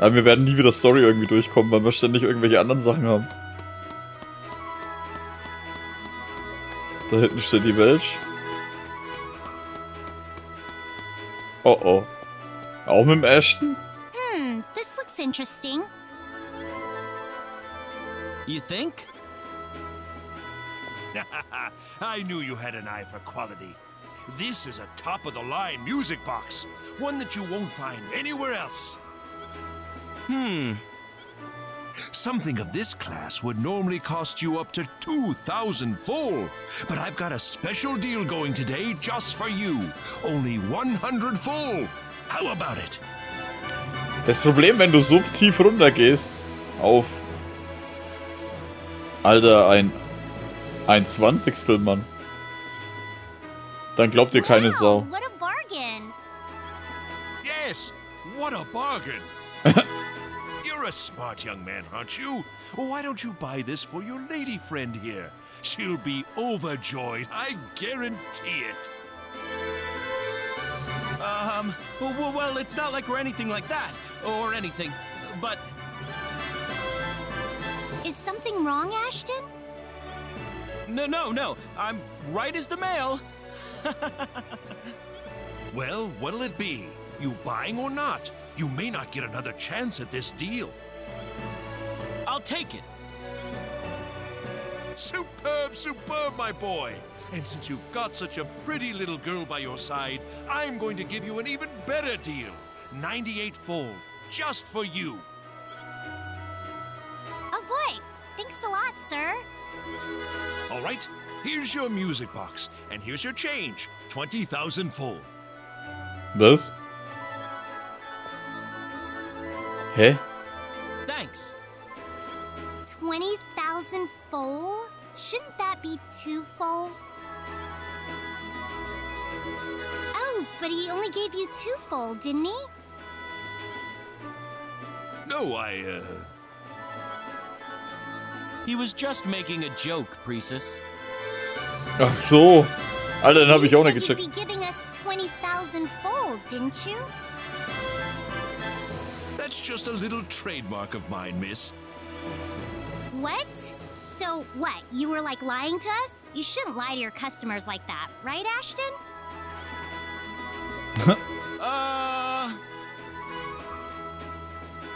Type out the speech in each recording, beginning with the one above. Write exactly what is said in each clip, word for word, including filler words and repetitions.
Aber wir werden nie wieder Story irgendwie durchkommen, weil wir ständig irgendwelche anderen Sachen haben. Da hinten steht die Welch. Oh oh. Auch mit dem Ashton? Hmm, this looks interesting. You think? I knew you had an eye for quality. This is a top-of-the-line music box. One that you won't find anywhere else. Hmm. Something of this class would normally cost you up to two thousand full. But I've got a special deal going today just for you. Only one hundred full. How about it? Das Problem, wenn du so tief runtergehst, auf... Alter, ein... Ein Zwanzigstel, Mann. Dann glaubt ihr keine wow, Sau. What a bargain. Yes, what a bargain. You're a smart young man, aren't you? Why don't you buy this for your lady friend here? She'll be overjoyed, I guarantee it. Um, well, it's not like we're anything like that, or anything, but... Is something wrong, Ashton? No, no, no. I'm right as the mail. Well, what'll it be? You buying or not? You may not get another chance at this deal. I'll take it. Superb, superb, my boy. And since you've got such a pretty little girl by your side, I'm going to give you an even better deal. ninety-eight fold, just for you. Oh boy, thanks a lot, sir. All right, here's your music box, and here's your change, twenty thousand full. Was? Hä? Thanks. twenty thousand full? Shouldn't that be two full? Oh, but he only gave you two full, didn't he? No, I, uh... He was just making a joke, Priestess. Ach so. Alter, den habe ich auch nicht gecheckt. You'd be giving us twenty thousand fold, didn't you? That's just a little trademark of mine, miss. What? So what? You were like lying to us? You shouldn't lie to your customers like that, right, Ashton? uh...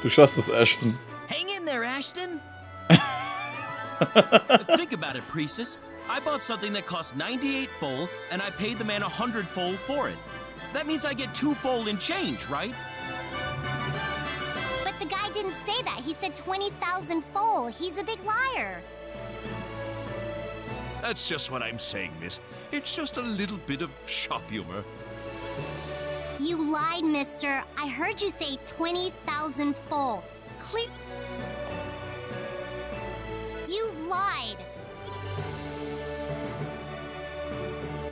Du schaffst es, Ashton. Hang in there, Ashton. Think about it, Priestess. I bought something that cost ninety-eight fold, and I paid the man one hundred fold for it. That means I get two fold in change, right? But the guy didn't say that. He said twenty thousand fold. He's a big liar. That's just what I'm saying, miss. It's just a little bit of shop humor. You lied, mister. I heard you say twenty thousand fold. Clear... You lied.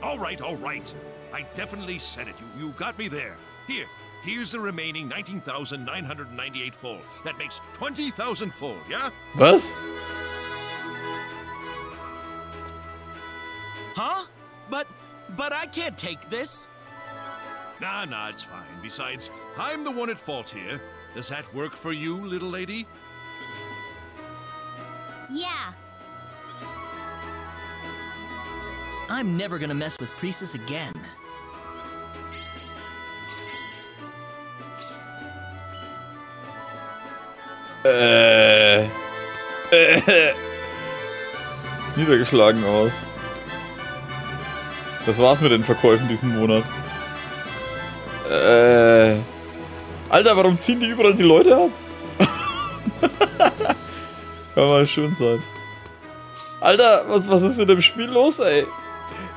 All right, all right. I definitely said it. You, you got me there. Here, here's the remaining nineteen thousand nine hundred ninety-eight full. That makes twenty thousand full, yeah? Was? Huh? But, but I can't take this. Nah, nah, it's fine. Besides, I'm the one at fault here. Does that work for you, little lady? Yeah. I'm never gonna mess with Priestess again. Äh. Äh. Niedergeschlagen aus. Das war's mit den Verkäufen diesen Monat. Äh. Alter, warum ziehen die überall die Leute ab? Kann mal schön sein. Alter, was, was ist in dem Spiel los, ey?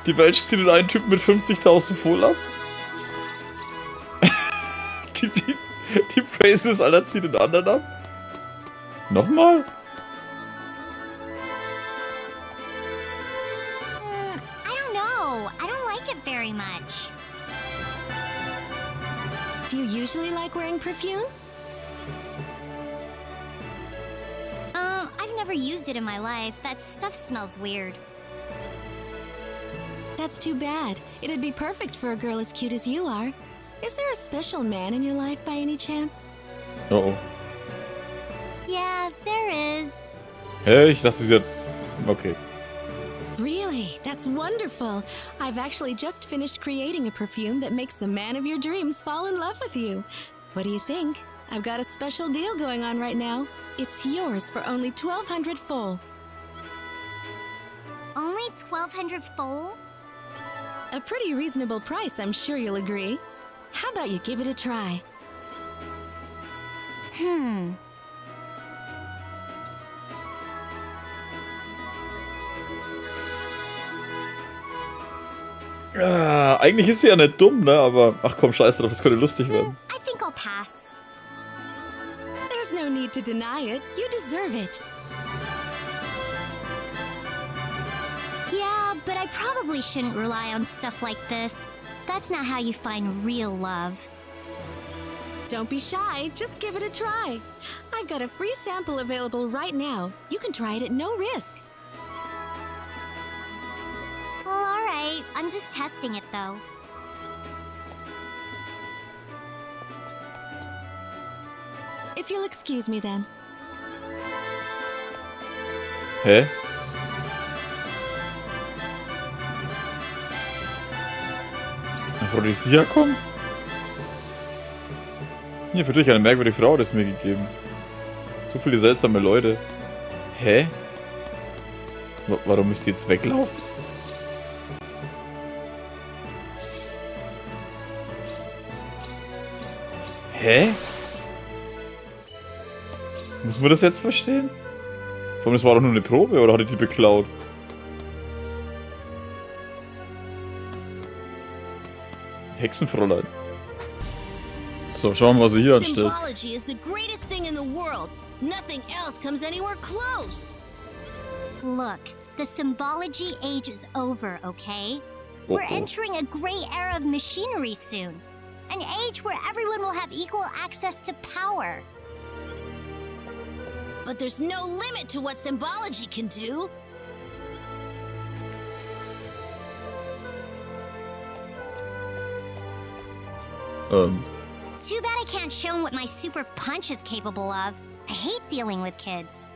Die Welch zieht einen Typen mit fünfzigtausend Full ab. die, die, die Priestess, Alter, zieht den anderen ab. Nochmal? Mm, I don't know. I don't like it very much. Do you usually like wearing perfume? Um, I've never used it in my life. That stuff smells weird. That's too bad. It'd be perfect for a girl as cute as you are. Is there a special man in your life by any chance? Uh-oh. Hey, ich dachte, sie hat... Okay. Really? That's wonderful. I've actually just finished creating a perfume that makes the man of your dreams fall in love with you. What do you think? I've got a special deal going on right now. It's yours for only twelve hundred fol. Only twelve hundred fol? A pretty reasonable price, I'm sure you'll agree. How about you give it a try? Hmm. Ah, eigentlich ist sie ja nicht dumm, ne? Aber ach komm, scheiß drauf, das könnte lustig werden. I think I'll pass. There's no need to deny it. You deserve it. Yeah, but I probably shouldn't rely on stuff like this. That's not how you find real love. Don't be shy, just give it a try. I've got a free sample available right now. You can try it at no risk. Well, all right. I'm just testing it, though. If you'll excuse me, then. Hey? Wollte ich sie herkommen? Hier, für dich eine merkwürdige Frau hat es mir gegeben. So viele seltsame Leute. Hä? W- warum müsst ihr jetzt weglaufen? Hä? Müssen wir das jetzt verstehen? Vor allem, das war doch nur eine Probe, oder hat ihr die beklaut? Hexenfräulein. So, schauen wir mal, was sie hier anstellt. Look, the symbology age is over, okay? Oh, We're oh. entering a gray era of machinery soon. An age where everyone will have equal access to power. But there's no limit to what symbology can do. Um. Too bad I can't show him what my super punch is capable of. I hate dealing with kids.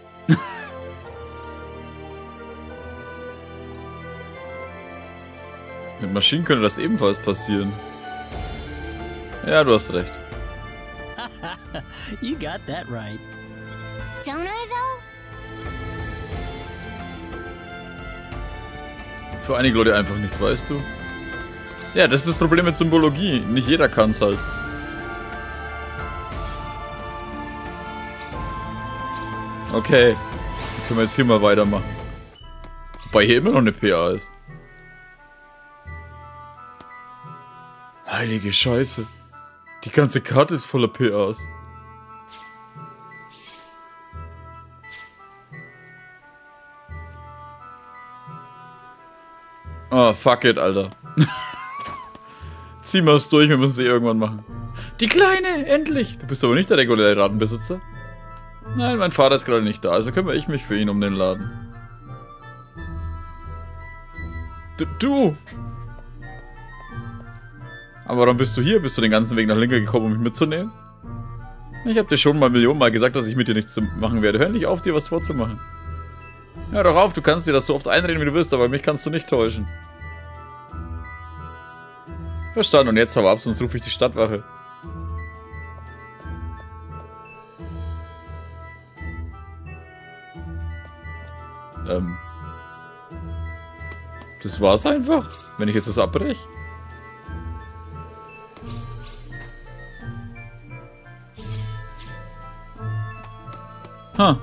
Mit Maschinen könnte das ebenfalls passieren. Ja, du hast recht. You got that right. Don't I though? Für einige Leute einfach nicht, weißt du? Ja, das ist das Problem mit Symbologie. Nicht jeder kann's halt. Okay. Dann können wir jetzt hier mal weitermachen. Wobei hier immer noch eine P A ist. Heilige Scheiße. Die ganze Karte ist voller P As. Oh, fuck it, Alter. Zieh mal es durch, wir müssen sie irgendwann machen. Die Kleine, endlich! Du bist aber nicht der reguläre Ladenbesitzer. Nein, mein Vater ist gerade nicht da, also kümmere ich mich für ihn um den Laden. Du! du. Aber warum bist du hier? Bist du den ganzen Weg nach Linga gekommen, um mich mitzunehmen? Ich habe dir schon mal Millionen Mal gesagt, dass ich mit dir nichts machen werde. Hör nicht auf, dir was vorzumachen. Hör doch auf, du kannst dir das so oft einreden, wie du willst, aber mich kannst du nicht täuschen. Verstanden, und jetzt hau ab, sonst rufe ich die Stadtwache. Ähm. Das war's einfach, wenn ich jetzt das abbreche. Huh.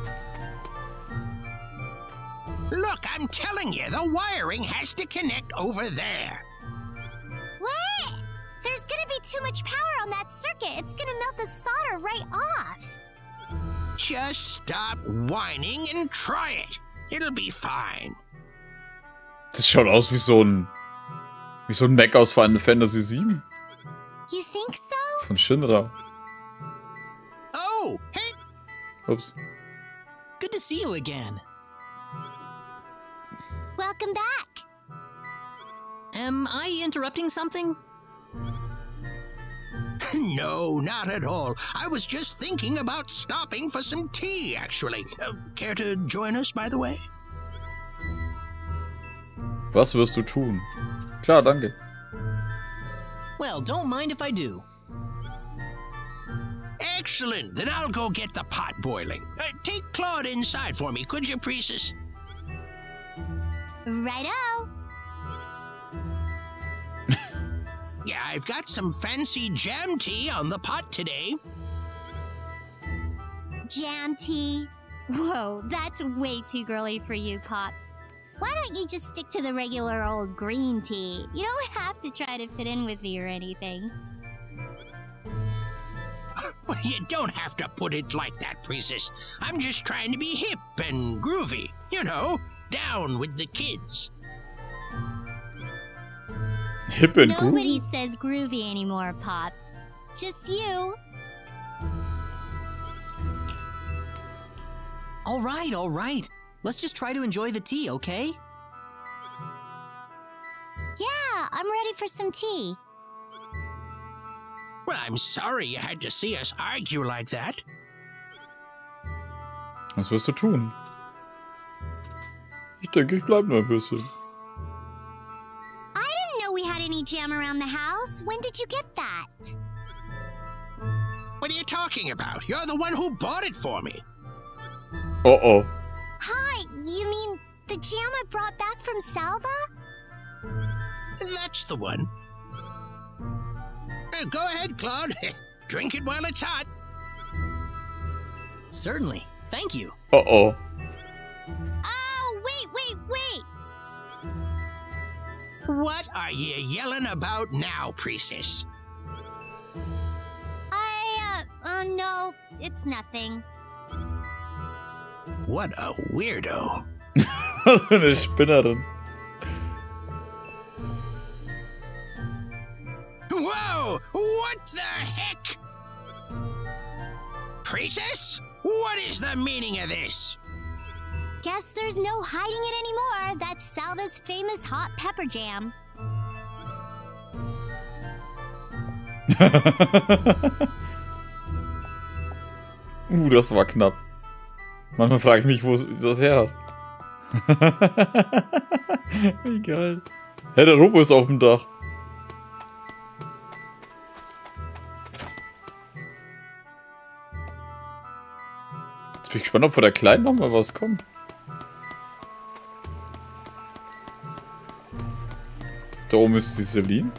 Look, I'm telling you, the wiring has to connect over there. What? There's gonna be too much power on that circuit. It's gonna melt the solder right off. Just stop whining and try it. It'll be fine. Das schaut aus wie so ein wie so ein Mac aus Final Fantasy sieben. You think so? Von Shinra. Oh, hey. Oops. Good to see you again. Welcome back. Am I interrupting something? No, not at all. I was just thinking about stopping for some tea, actually. Uh, care to join us, by the way? Was wirst du tun? Klar, danke. Well, don't mind if I do. Excellent. Then I'll go get the pot boiling. Uh, take Claude inside for me, could you, Priestess? Righto. Yeah, I've got some fancy jam tea on the pot today. Jam tea? Whoa, that's way too girly for you, Pop. Why don't you just stick to the regular old green tea? You don't have to try to fit in with me or anything. Well, you don't have to put it like that, Priestess. I'm just trying to be hip and groovy. You know, down with the kids. Hip and groovy? Nobody says groovy anymore, Pop. Just you. All right, all right. Let's just try to enjoy the tea, okay? Yeah, I'm ready for some tea. Well, I'm sorry you had to see us argue like that. Was wirst du tun? Ich denke, ich bleib nur ein bisschen. I didn't know we had any jam around the house. When did you get that? What are you talking about? You're the one who bought it for me. Uh-oh. Hi, you mean the jam I brought back from Salva? That's the one. Go ahead, Claude. Drink it while it's hot. Certainly. Thank you. Uh-oh. Oh, wait, wait, wait. What are you yelling about now, Priestess? I, uh, uh, no, it's nothing. What a weirdo. Was für eine Spinnerin. Whoa! What the heck? Priestess? What is the meaning of this? Guess there's no hiding it anymore. That's Salva's famous hot pepper jam. uh, das war knapp. Manchmal frage ich mich, wo das her hat. Wie geil. Hey, der Robo ist auf dem Dach. Jetzt bin ich gespannt, ob von der Kleinen nochmal was kommt. Da oben ist die Celine.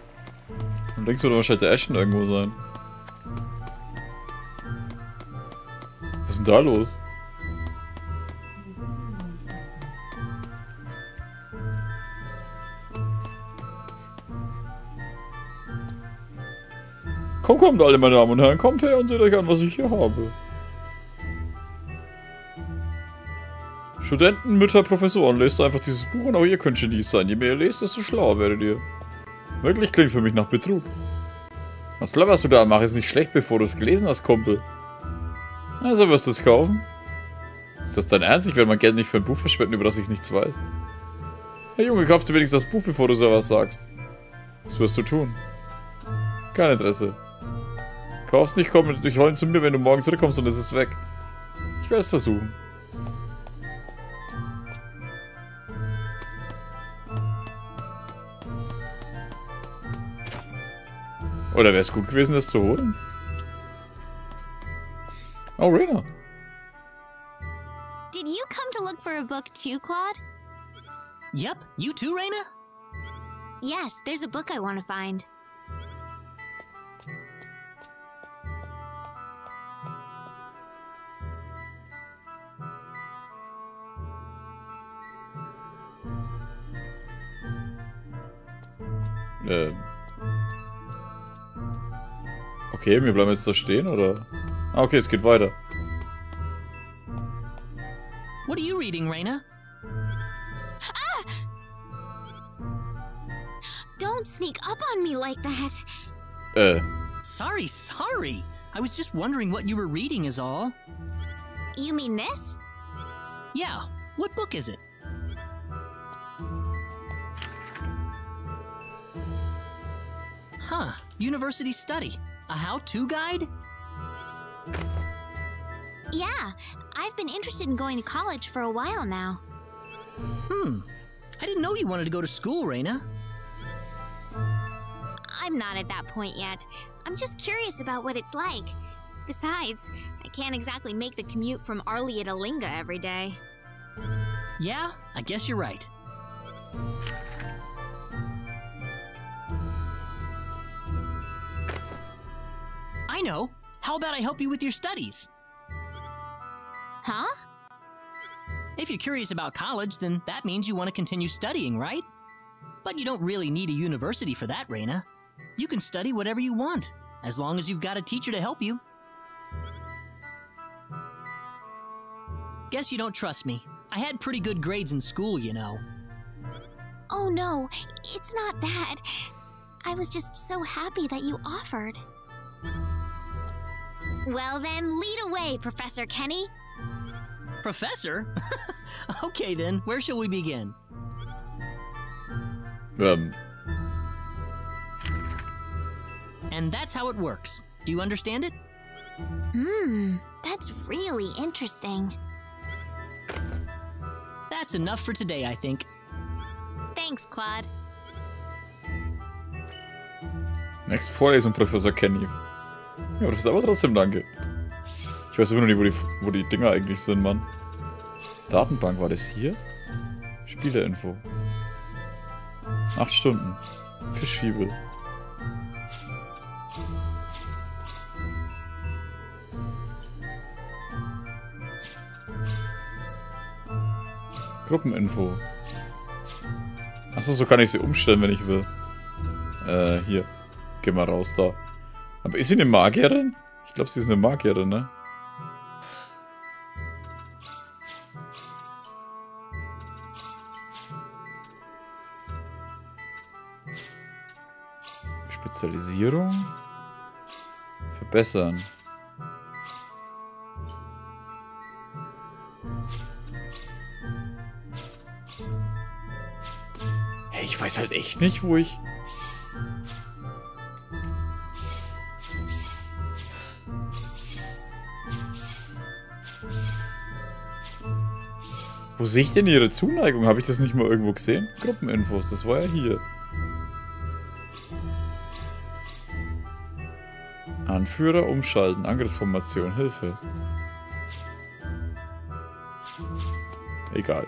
Und links wird wahrscheinlich der Ashton irgendwo sein. Was ist denn da los? Kommt, kommt alle, meine Damen und Herren, kommt her und seht euch an, was ich hier habe. Studenten, Mütter, Professoren, lest einfach dieses Buch und auch ihr könnt Genies sein. Je mehr ihr lest, desto schlauer werdet ihr. Wirklich klingt für mich nach Betrug. Was blabberst du da? Mach es nicht schlecht, bevor du es gelesen hast, Kumpel. Also wirst du es kaufen? Ist das dein Ernst? Ich werde mein Geld nicht für ein Buch verschwenden, über das ich nichts weiß. Hey Junge, kauf dir wenigstens das Buch, bevor du sowas sagst. Was wirst du tun? Kein Interesse. Kauf's nicht, komm mit durch Heulen zu mir, wenn du morgen zurückkommst und es ist weg. Ich werde es versuchen. Oder wäre es gut gewesen, das zu holen? Oh, Rena. Did you come to look for a book too, Claude? Yep, you too, Rena? Yes, there's a book I want to find. Ähm. Okay, wir bleiben jetzt da stehen, oder? Ah, okay, es geht weiter. What are you reading, Raina? Ah! Don't sneak up on me like that. Äh. Sorry, sorry. I was just wondering what you were reading is all. You mean this? Yeah. What book is it? Huh, university study. A how-to guide? Yeah, I've been interested in going to college for a while now. Hmm. I didn't know you wanted to go to school, Rena. I'm not at that point yet. I'm just curious about what it's like. Besides, I can't exactly make the commute from Arlia to Alinga every day. Yeah, I guess you're right. I know. How about I help you with your studies? Huh? If you're curious about college, then that means you want to continue studying, right? But you don't really need a university for that, Rena. You can study whatever you want, as long as you've got a teacher to help you. Guess you don't trust me. I had pretty good grades in school, you know. Oh no, it's not that. I was just so happy that you offered. Well then, lead away, Professor Kenny. Professor? Okay then, where shall we begin? Um. And that's how it works. Do you understand it? Hmm, that's really interesting. That's enough for today, I think. Thanks, Claude. Nächste Vorlesung, Professor Kenny. Ja, aber das ist aber trotzdem danke. Ich weiß immer noch nicht, wo die, wo die Dinger eigentlich sind, Mann. Datenbank, war das hier? Spielerinfo. Acht Stunden. Fischfibel. Gruppeninfo. Achso, so kann ich sie umstellen, wenn ich will. Äh, hier. Geh mal raus da. Aber ist sie eine Magierin? Ich glaube, sie ist eine Magierin, ne? Spezialisierung? Verbessern. Hey, ich weiß halt echt nicht, wo ich... Wo sehe ich denn ihre Zuneigung? Habe ich das nicht mal irgendwo gesehen? Gruppeninfos, das war ja hier. Anführer umschalten, Angriffsformation, Hilfe. Egal.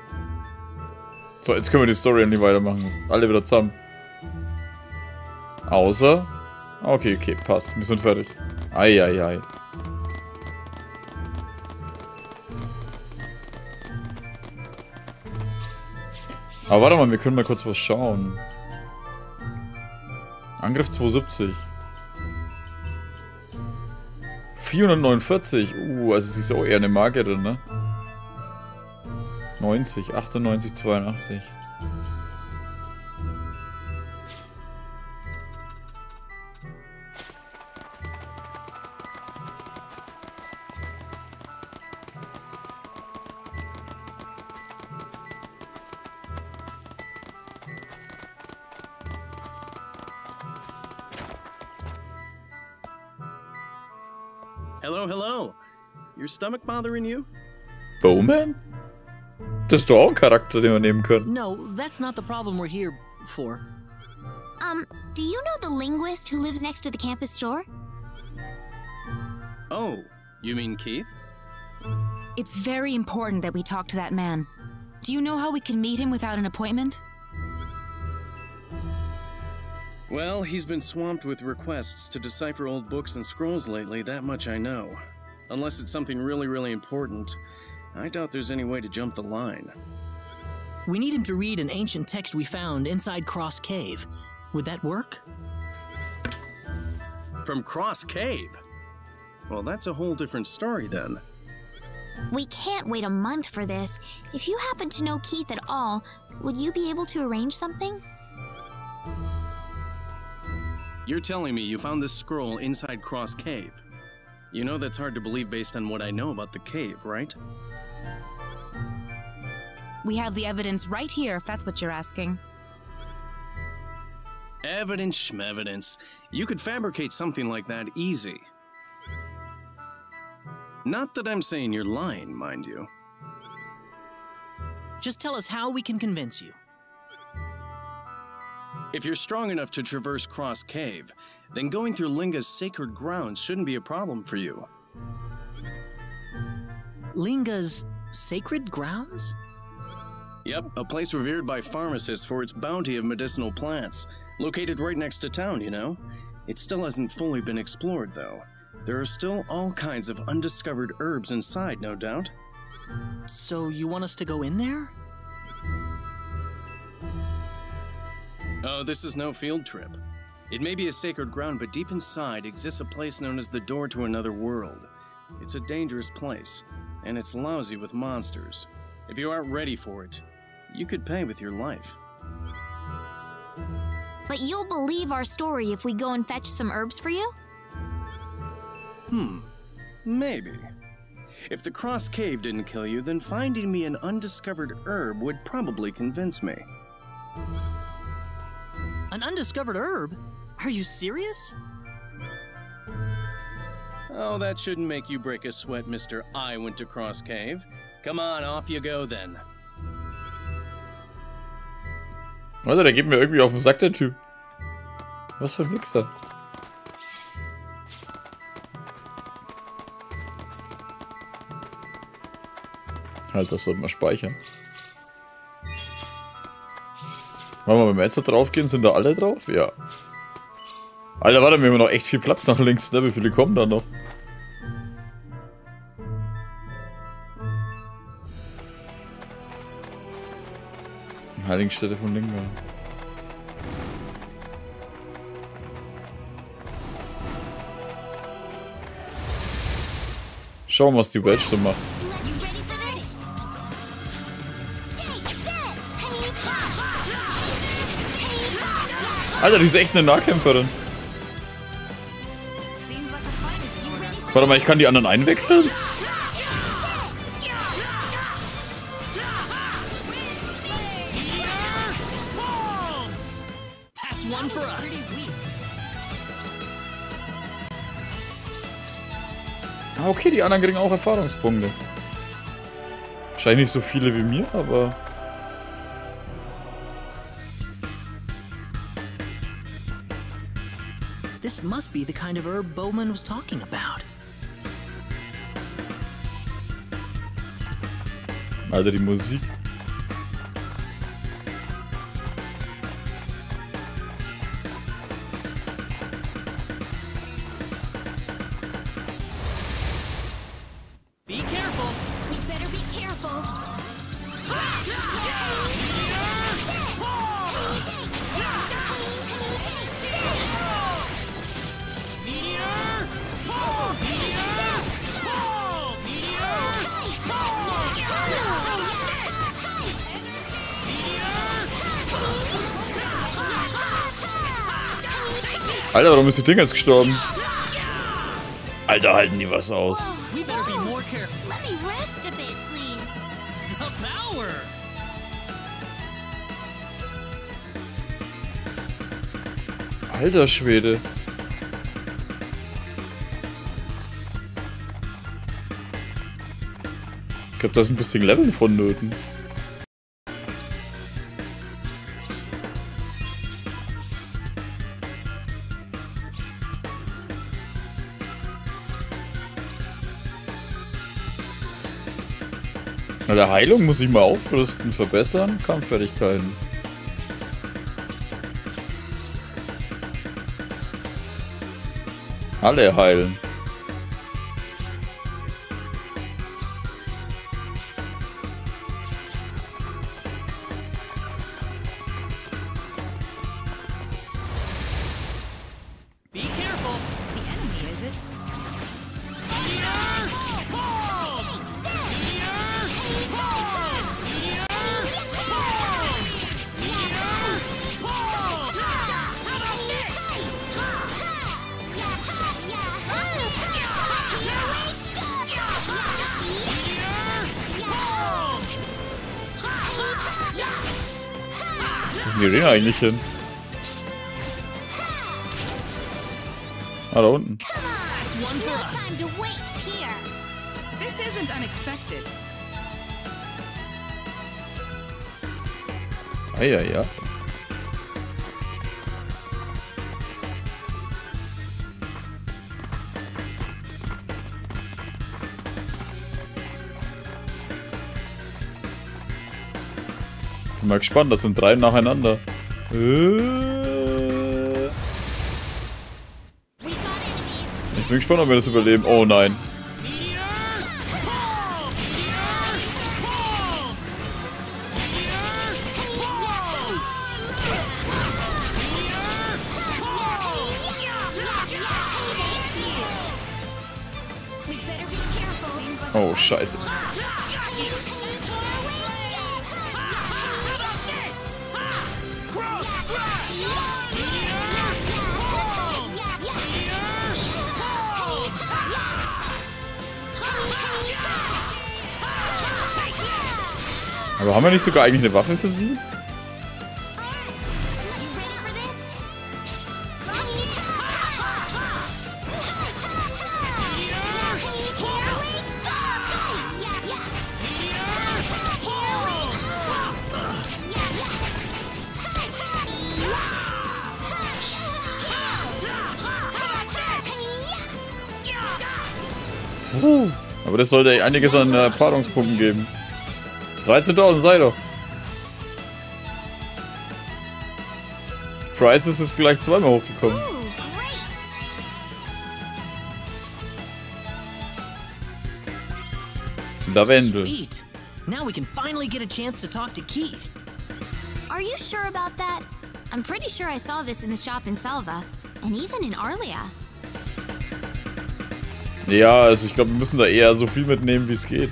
So, jetzt können wir die Story endlich weitermachen. Alle wieder zusammen. Außer... Okay, okay, passt. Wir sind fertig. Ei, ei, ei. Aber warte mal, wir können mal kurz was schauen. Angriff zweihundertsiebzig. vierhundertneunundvierzig. Uh, also sie ist auch eher eine Magierin, ne? neunzig, achtundneunzig, zweiundachtzig. Hello, hello. Your stomach bothering you? Bowman? Das ist doch auch ein Charakter, den wir nehmen können. No, that's not the problem we're here for. Um, do you know the linguist who lives next to the campus store? Oh, you mean Keith? It's very important that we talk to that man. Do you know how we can meet him without an appointment? Well, he's been swamped with requests to decipher old books and scrolls lately, that much I know. Unless it's something really, really important, I doubt there's any way to jump the line. We need him to read an ancient text we found inside Cross Cave. Would that work? From Cross Cave? Well, that's a whole different story then. We can't wait a month for this. If you happen to know Keith at all, would you be able to arrange something? You're telling me you found this scroll inside Cross Cave. You know that's hard to believe based on what I know about the cave, right? We have the evidence right here, if that's what you're asking. Evidence schmevidence. You could fabricate something like that easy. Not that I'm saying you're lying, mind you. Just tell us how we can convince you. If you're strong enough to traverse Cross Cave, then going through Linga's Sacred Grounds shouldn't be a problem for you. Linga's Sacred Grounds? Yep, a place revered by pharmacists for its bounty of medicinal plants. Located right next to town, you know? It still hasn't fully been explored, though. There are still all kinds of undiscovered herbs inside, no doubt. So you want us to go in there? Oh, this is no field trip. It may be a sacred ground, but deep inside exists a place known as the Door to Another World. It's a dangerous place, and it's lousy with monsters. If you aren't ready for it, you could pay with your life. But you'll believe our story if we go and fetch some herbs for you? Hmm, maybe. If the Cross Cave didn't kill you, then finding me an undiscovered herb would probably convince me. An undiscovered herb? Are you serious? Oh, that shouldn't make you break a sweat, Mister I went to Cross Cave. Come on, off you go then. Alter, der geht mir irgendwie auf den Sack, der Typ. Was für ein Wichser. Halt, das sollten wir speichern. Wollen wir beim Messer drauf gehen? Sind da alle drauf? Ja. Alter, warte, wir haben noch echt viel Platz nach links, ne? Wie viele kommen da noch? Heiligenstätte von Linga. Schauen wir, was die Welt so macht. Alter, die ist echt eine Nahkämpferin. Warte mal, ich kann die anderen einwechseln? Ah, okay, die anderen kriegen auch Erfahrungspunkte. Wahrscheinlich nicht so viele wie mir, aber... This must be the kind of herb Bowman was talking about. Alter, die Musik. Be careful. We better be careful. Alter, warum ist die Ding jetzt gestorben? Alter, halten die was aus. Alter Schwede. Ich glaube, da ist ein bisschen Level vonnöten. Na, der Heilung muss ich mal aufrüsten, verbessern, Kampffertigkeiten. Alle heilen. Wo ist die Rena eigentlich hin? Oh, da unten. Ah, ja, ja. Bin mal gespannt, das sind drei nacheinander. Ich bin gespannt, ob wir das überleben. Oh nein. Oh, scheiße. Aber haben wir nicht sogar eigentlich eine Waffe für sie? Uh, aber das sollte einiges an äh, Erfahrungspunkten geben. dreizehntausend, sei doch. Prices ist gleich zweimal hochgekommen. Lavendel. Sweet. Now we can finally get a chance to talk to Keith. Are you sure about that? I'm pretty sure I saw this in the shop in Salva and even in Arlia. Ja, also ich glaube, wir müssen da eher so viel mitnehmen, wie es geht.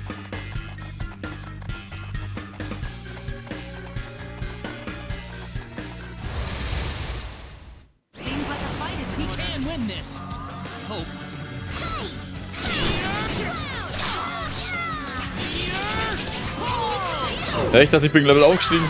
Ja, ich dachte, ich bin Level aufgestiegen.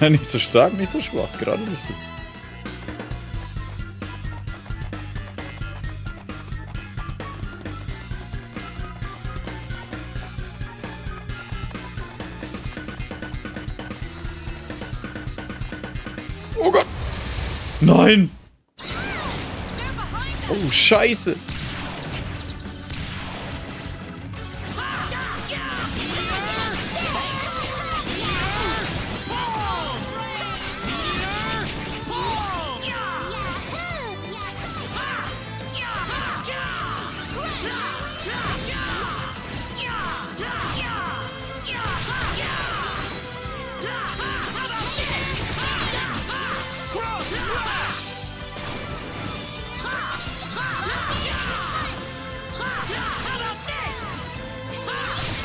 Nicht so stark, nicht so schwach, gerade richtig. Oh Gott! Nein! Oh, Scheiße!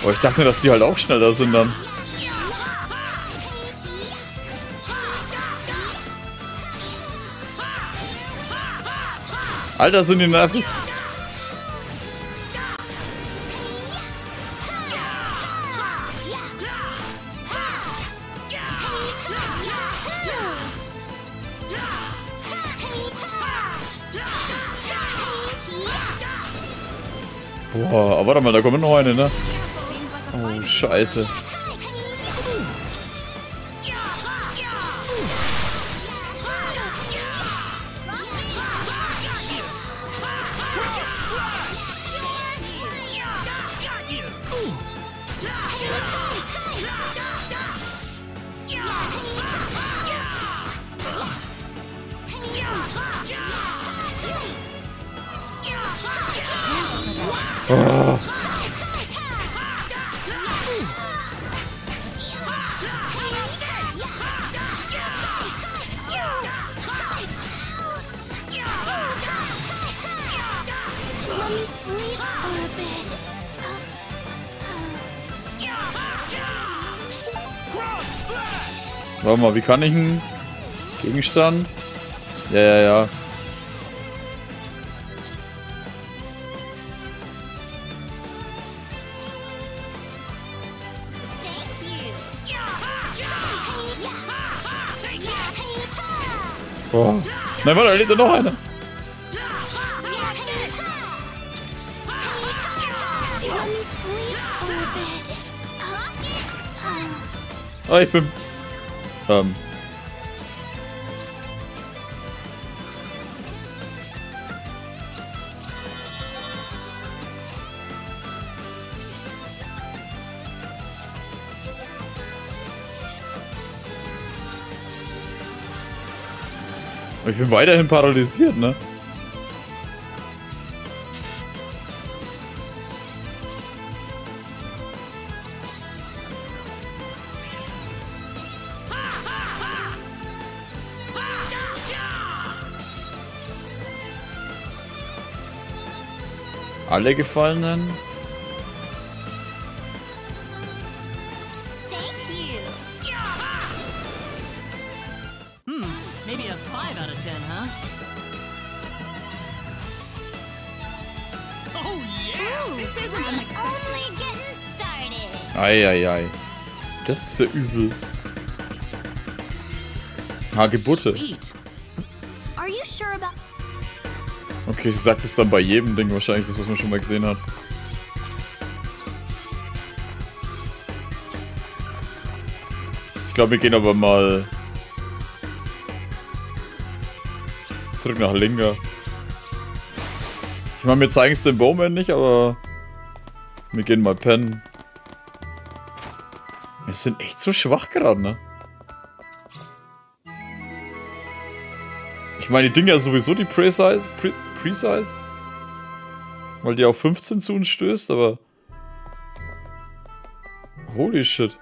Oh, ich dachte mir, dass die halt auch schneller sind dann. Alter, sind die nervig. Boah, warte mal, da kommen noch eine, ne? Oh, Scheiße. Oh. Warte mal, wie kann ich einen Gegenstand? Ja, ja, ja. Oh. Nej, vadå? Det är inte någon henne. Oh, ich bin... Ähm... Ich bin weiterhin paralysiert, ne? Alle Gefallenen? Eieiei. Das ist ja übel. Hagebutte. Okay, ich sag das dann bei jedem Ding wahrscheinlich, das was man schon mal gesehen hat. Ich glaube, wir gehen aber mal zurück nach Linga. Ich meine, wir zeigen es den Bowman nicht, aber wir gehen mal pennen. Wir sind echt so schwach gerade, ne? Ich meine, die Dinger sowieso die Precise, Pre Precise, weil die auf fünfzehn zu uns stößt, aber... Holy shit.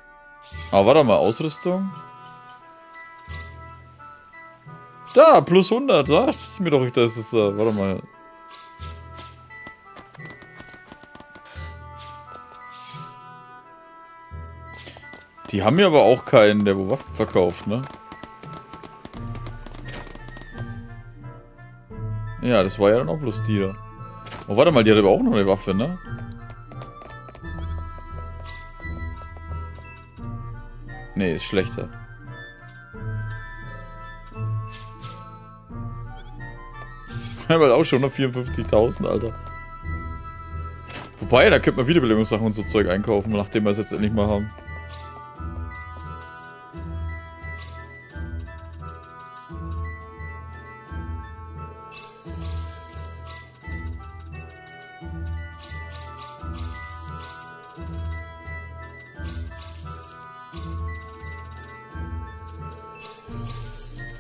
Aber warte mal, Ausrüstung? Da, plus hundert, dachte ich mir doch, das ist da, warte mal. Die haben ja aber auch keinen, der wo Waffen verkauft, ne? Ja, das war ja dann auch bloß die da. Oh, warte mal, die hat aber auch noch eine Waffe, ne? Ne, ist schlechter. Wir haben halt auch schon vierundfünfzigtausend, Alter. Wobei, da könnte man Wiederbelebungssachen und so Zeug einkaufen, nachdem wir es jetzt endlich mal haben.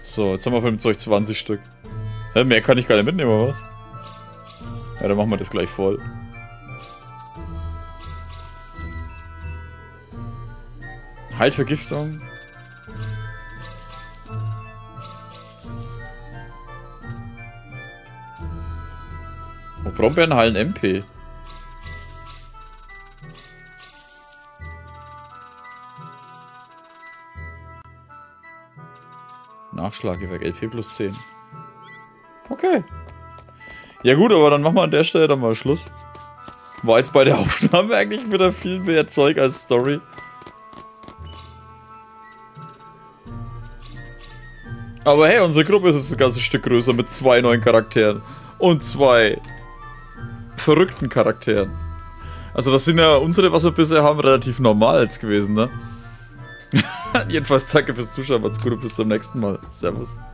So, jetzt haben wir von dem Zeug zwanzig Stück. Ja, mehr kann ich gar nicht mitnehmen, oder was? Ja, dann machen wir das gleich voll. Heilvergiftung. Oh, Brombeeren heilen M P. Nachschlagewerk, L P plus zehn. Okay. Ja gut, aber dann machen wir an der Stelle dann mal Schluss. War jetzt bei der Aufnahme eigentlich wieder viel mehr Zeug als Story. Aber hey, unsere Gruppe ist jetzt ein ganzes Stück größer mit zwei neuen Charakteren. Und zwei verrückten Charakteren. Also das sind ja unsere, was wir bisher haben, relativ normal jetzt gewesen, ne? Jedenfalls danke fürs Zuschauen, macht's gut und bis zum nächsten Mal. Servus.